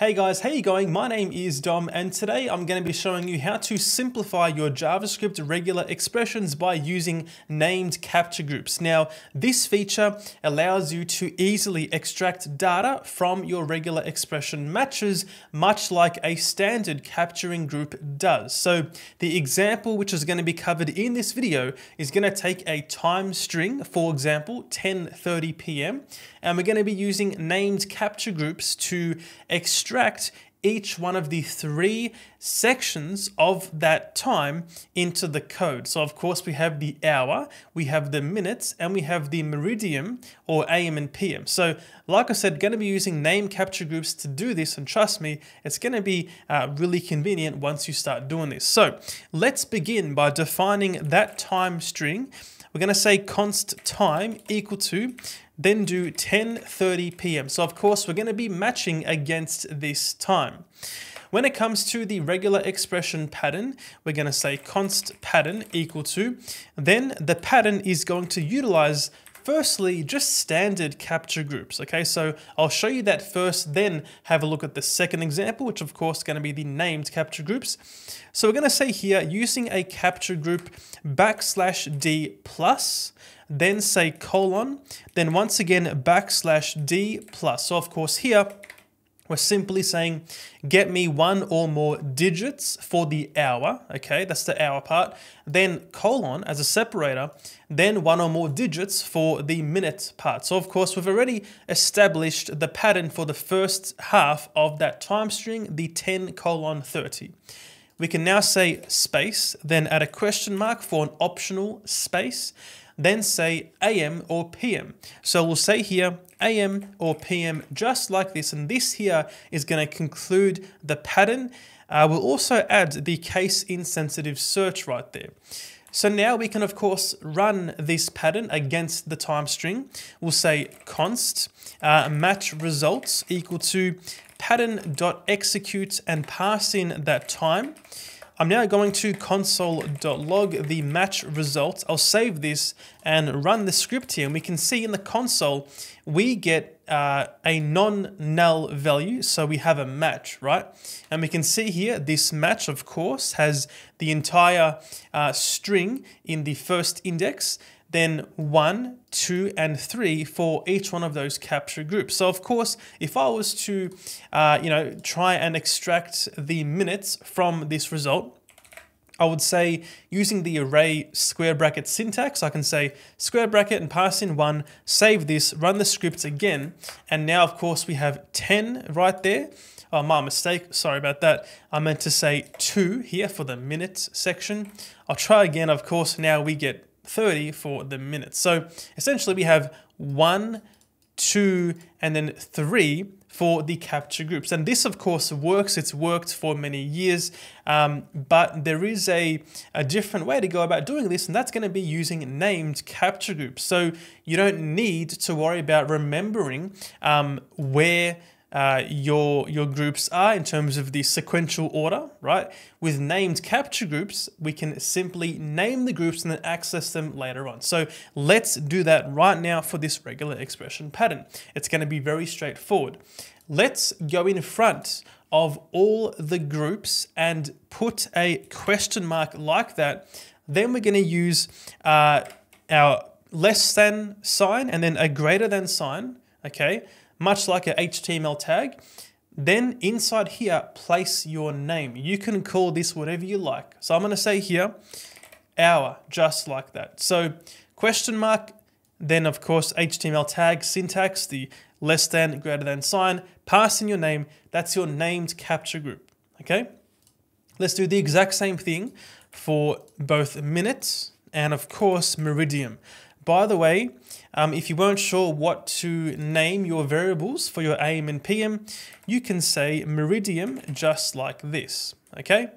Hey guys, how you going? My name is Dom and today I'm going to be showing you how to simplify your JavaScript regular expressions by using named capture groups. Now, this feature allows you to easily extract data from your regular expression matches, much like a standard capturing group does. So the example which is going to be covered in this video is going to take a time string, for example, 10:30 p.m. and we're going to be using named capture groups to extract each one of the three sections of that time into the code. So of course we have the hour, we have the minutes, and we have the meridian or AM and PM. So like I said, going to be using named capture groups to do this, and trust me, it's going to be really convenient once you start doing this. So let's begin by defining that time string. We're going to say const time equal to, then do 10:30 p.m. So of course, we're going to be matching against this time. When it comes to the regular expression pattern, we're going to say const pattern equal to, then the pattern is going to utilize firstly, just standard capture groups, okay? So I'll show you that first, then have a look at the second example, which of course is going to be the named capture groups. So we're going to say here, using a capture group \D+, then say colon, then once again, \D+. So of course here, we're simply saying, get me one or more digits for the hour, okay, that's the hour part, then colon as a separator, then one or more digits for the minute part. So of course, we've already established the pattern for the first half of that time string, the 10:30. We can now say space, then add a question mark for an optional space, then say AM or PM. So we'll say here AM or PM just like this, and this here is going to conclude the pattern. We'll also add the case insensitive search right there. So now we can of course run this pattern against the time string. We'll say const match results equal to pattern.execute and pass in that time. I'm now going to console.log the match results. I'll save this and run the script here. And we can see in the console, we get a non-null value. So we have a match, right? And we can see here, this match, of course, has the entire string in the first index, then 1, 2, and 3 for each one of those capture groups. So of course, if I was to, try and extract the minutes from this result, I would say using the array square bracket syntax, I can say square bracket and pass in 1, save this, run the script again. And now of course we have 10 right there. Oh, my mistake. Sorry about that. I meant to say 2 here for the minutes section. I'll try again. Of course, now we get 30 for the minutes. So essentially we have 1, 2, and then 3 for the capture groups. And this of course works, it's worked for many years, but there is a different way to go about doing this, and that's going to be using named capture groups. So you don't need to worry about remembering where your groups are in terms of the sequential order, right? With named capture groups, we can simply name the groups and then access them later on. So let's do that right now for this regular expression pattern. It's going to be very straightforward. Let's go in front of all the groups and put a question mark like that. Then we're going to use our less than sign and then a greater than sign, okay? Much like an HTML tag, then inside here, place your name. You can call this whatever you like. So I'm gonna say here, hour, just like that. So question mark, then of course, HTML tag, syntax, the less than, greater than sign, pass in your name, that's your named capture group, okay? Let's do the exact same thing for both minutes and of course, meridian. By the way, if you weren't sure what to name your variables for your AM and PM, you can say meridian just like this, okay?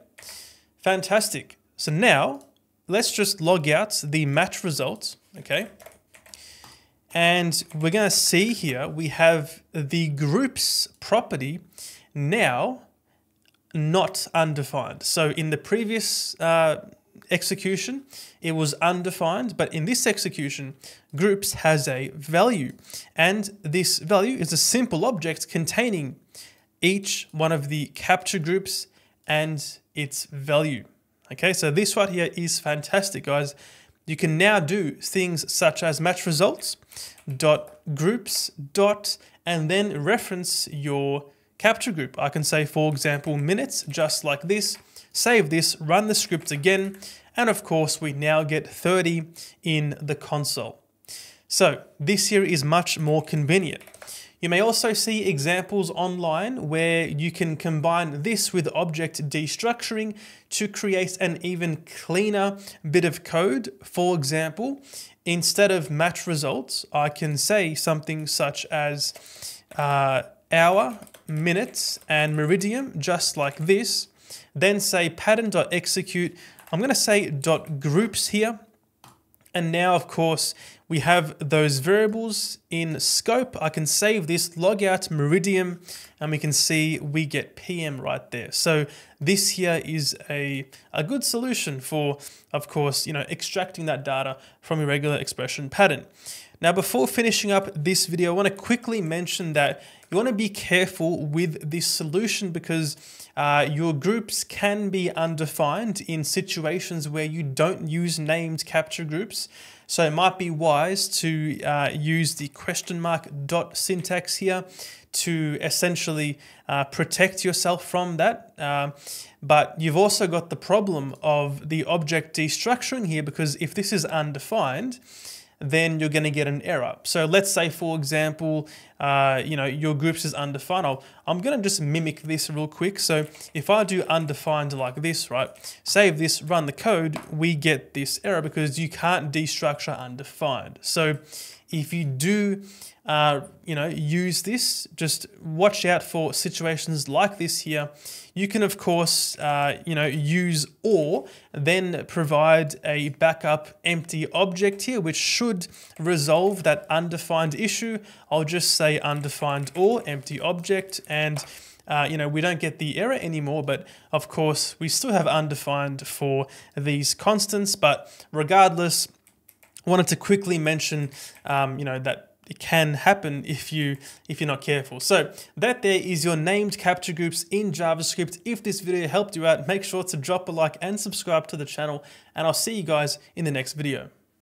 Fantastic. So now let's just log out the match result, okay? And we're gonna see here, we have the groups property now not undefined. So in the previous execution, it was undefined, but in this execution, groups has a value, and this value is a simple object containing each one of the capture groups and its value. Okay, so this right here is fantastic, guys. You can now do things such as match results dot groups dot, and then reference your capture group. I can say, for example, minutes, just like this, save this, run the script again, and of course we now get 30 in the console. So this here is much more convenient. You may also see examples online where you can combine this with object destructuring to create an even cleaner bit of code. For example, instead of match results, I can say something such as hour, minutes, and meridian, just like this. Then say pattern.execute. I'm going to say .groups here. And now, of course, we have those variables in scope. I can save this, log out meridian, and we can see we get PM right there. So this here is a good solution for, of course, you know, extracting that data from your regular expression pattern. Now, before finishing up this video, I want to quickly mention that you want to be careful with this solution because your groups can be undefined in situations where you don't use named capture groups. So it might be wise to use the question mark dot syntax here to essentially protect yourself from that. But you've also got the problem of the object destructuring here, because if this is undefined, then you're going to get an error. So let's say, for example, you know, your groups is undefined. I'm going to just mimic this real quick. So if I do undefined like this, right, save this, run the code, we get this error because you can't destructure undefined. So if you do, you know, use this, just watch out for situations like this here. You can, of course, you know, use or then provide a backup empty object here, which should resolve that undefined issue. I'll just say undefined or empty object, and you know, we don't get the error anymore, but of course we still have undefined for these constants. But regardless, I wanted to quickly mention, you know, that it can happen if you're not careful. So that there is your named capture groups in JavaScript. If this video helped you out, make sure to drop a like and subscribe to the channel, and I'll see you guys in the next video.